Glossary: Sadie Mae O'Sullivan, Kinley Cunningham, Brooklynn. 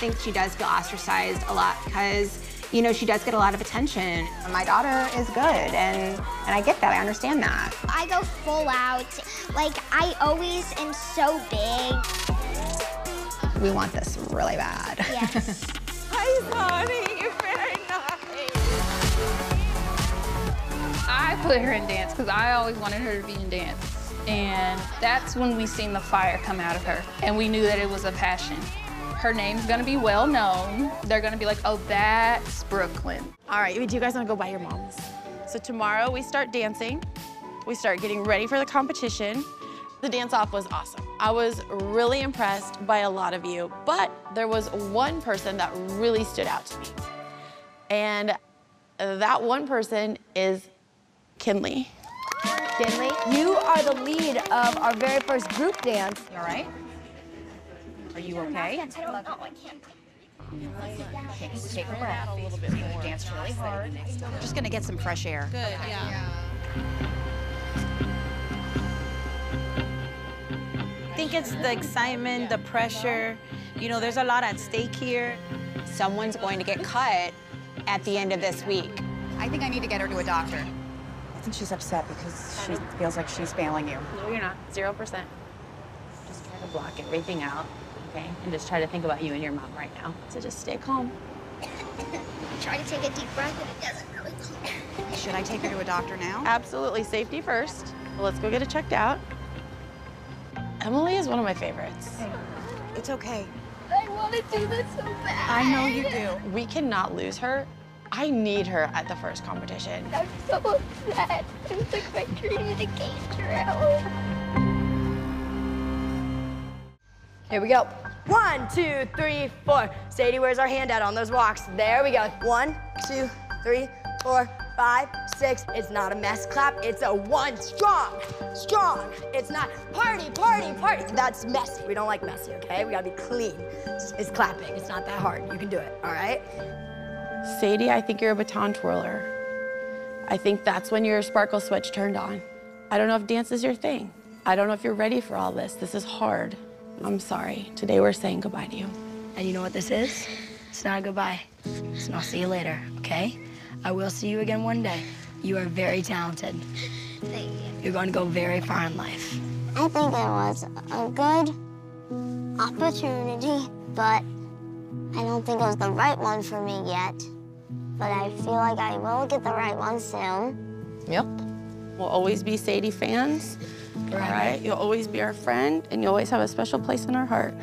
think she does feel ostracized a lot because, you know, she does get a lot of attention. My daughter is good, and I get that, I understand that. I go full out, like I always am so big. We want this really bad. Yes. Hi, honey, you're very nice. I put her in dance because I always wanted her to be in dance, and that's when we seen the fire come out of her, and we knew that it was a passion. Her name's gonna be well known. They're gonna be like, oh, that's Brooklynn. All right, do you guys wanna go by your moms? So tomorrow we start dancing. We start getting ready for the competition. The dance-off was awesome. I was really impressed by a lot of you, but there was one person that really stood out to me. And that one person is Kinley. Kinley, you are the lead of our very first group dance. You all right? Are you okay? I don't know. I can't. Take a breath. A little bit more. Dance really hard. I'm just gonna get some fresh air. Good. Yeah. I think it's the excitement, the pressure. You know, there's a lot at stake here. Someone's going to get cut at the end of this week. I think I need to get her to a doctor. I think she's upset because she feels like she's failing you. No, you're not. 0%. Just try to block everything out. Okay, and just try to think about you and your mom right now. So just stay calm. Try to take a deep breath, and it doesn't really come. Should I take her to a doctor now? Absolutely, safety first. Well, let's go get it checked out. Emily is one of my favorites. Hey. It's okay. I want to do this so bad. I know you do. We cannot lose her. I need her at the first competition. I'm so upset. It was like my dream that came true. Here we go. 1, 2, 3, 4. Sadie wears our hand out on those walks. There we go. 1, 2, 3, 4, 5, 6. It's not a mess clap, it's a one. Strong, strong. It's not party, party, party. That's messy. We don't like messy, okay? We gotta be clean. It's clapping, it's not that hard. You can do it, all right? Sadie, I think you're a baton twirler. I think that's when your sparkle switch turned on. I don't know if dance is your thing. I don't know if you're ready for all this. This is hard. I'm sorry. Today we're saying goodbye to you. And you know what this is? It's not a goodbye. It's an I'll see you later, okay? I will see you again one day. You are very talented. Thank you. You're going to go very far in life. I think it was a good opportunity, but I don't think it was the right one for me yet. But I feel like I will get the right one soon. Yep. We'll always be Sadie fans. All right, you'll always be our friend, and you always have a special place in our heart.